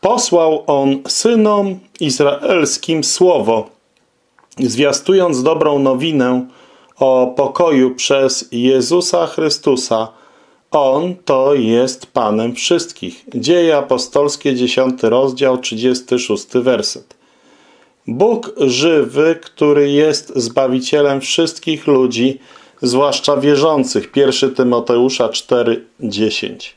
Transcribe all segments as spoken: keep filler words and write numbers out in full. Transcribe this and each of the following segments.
Posłał on synom izraelskim słowo, zwiastując dobrą nowinę o pokoju przez Jezusa Chrystusa. On to jest Panem wszystkich. Dzieje apostolskie, dziesiąty rozdział, trzydziesty szósty werset. Bóg żywy, który jest Zbawicielem wszystkich ludzi, zwłaszcza wierzących. pierwszy Tymoteusza cztery, dziesięć.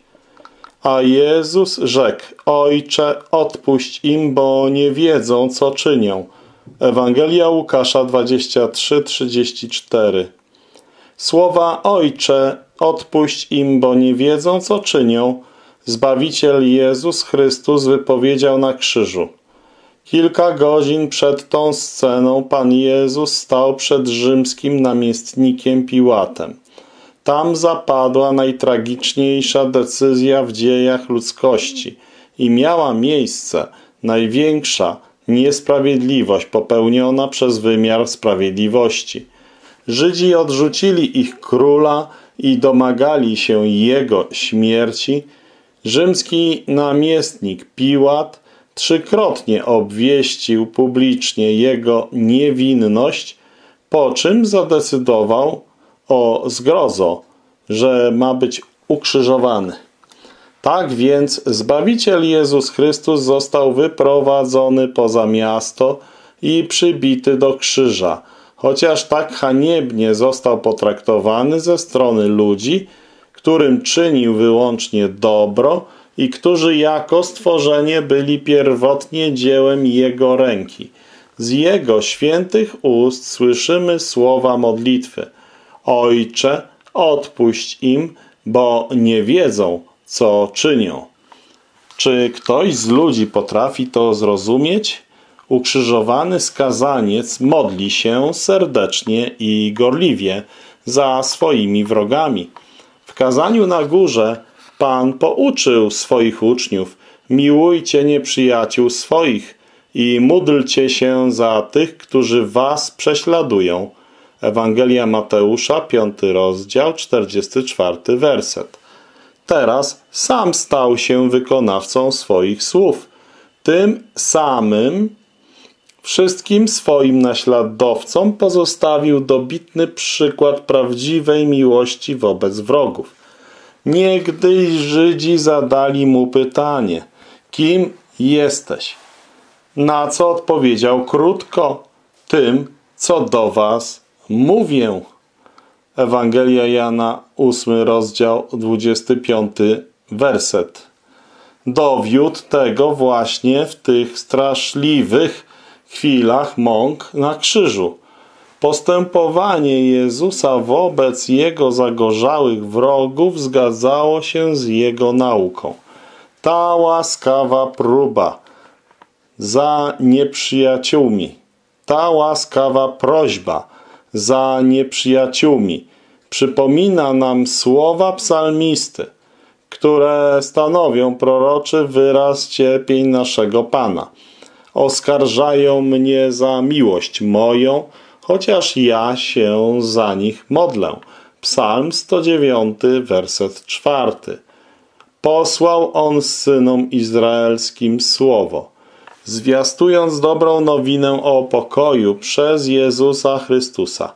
A Jezus rzekł: Ojcze, odpuść im, bo nie wiedzą, co czynią. Ewangelia Łukasza dwadzieścia trzy, trzydzieści cztery. Słowa Ojcze, odpuść im, bo nie wiedzą, co czynią, Zbawiciel Jezus Chrystus wypowiedział na krzyżu. Kilka godzin przed tą sceną Pan Jezus stał przed rzymskim namiestnikiem Piłatem. Tam zapadła najtragiczniejsza decyzja w dziejach ludzkości i miała miejsce największa niesprawiedliwość popełniona przez wymiar sprawiedliwości. Żydzi odrzucili ich króla i domagali się jego śmierci. Rzymski namiestnik Piłat trzykrotnie obwieścił publicznie jego niewinność, po czym zadecydował o zgrozo, że ma być ukrzyżowany. Tak więc Zbawiciel Jezus Chrystus został wyprowadzony poza miasto i przybity do krzyża. Chociaż tak haniebnie został potraktowany ze strony ludzi, którym czynił wyłącznie dobro i którzy jako stworzenie byli pierwotnie dziełem Jego ręki. Z Jego świętych ust słyszymy słowa modlitwy: Ojcze, odpuść im, bo nie wiedzą, co czynią. Czy ktoś z ludzi potrafi to zrozumieć? Ukrzyżowany skazaniec modli się serdecznie i gorliwie za swoimi wrogami. W kazaniu na górze Pan pouczył swoich uczniów: miłujcie nieprzyjaciół swoich i módlcie się za tych, którzy was prześladują. Ewangelia Mateusza, piąty rozdział, czterdziesty czwarty werset. Teraz sam stał się wykonawcą swoich słów. Tym samym wszystkim swoim naśladowcom pozostawił dobitny przykład prawdziwej miłości wobec wrogów. Niegdyś Żydzi zadali mu pytanie: kim jesteś? Na co odpowiedział krótko: tym, co do was mówię. Ewangelia Jana, ósmy rozdział, dwudziesty piąty werset. Dowiódł tego właśnie w tych straszliwych chwilach mąk na krzyżu. Postępowanie Jezusa wobec Jego zagorzałych wrogów zgadzało się z Jego nauką. Ta łaskawa próba za nieprzyjaciółmi, ta łaskawa prośba za nieprzyjaciółmi przypomina nam słowa psalmisty, które stanowią proroczy wyraz cierpień naszego Pana. Oskarżają mnie za miłość moją, chociaż ja się za nich modlę. Psalm sto dziewiąty, werset czwarty. Posłał on synom izraelskim słowo, zwiastując dobrą nowinę o pokoju przez Jezusa Chrystusa.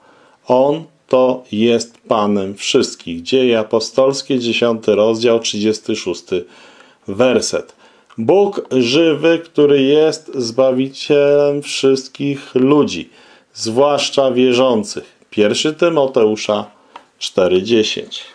On to jest Panem wszystkich. Dzieje apostolskie, dziesiąty rozdział, trzydziesty szósty werset. Bóg żywy, który jest Zbawicielem wszystkich ludzi, zwłaszcza wierzących. pierwszy Tymoteusza cztery, dziesięć.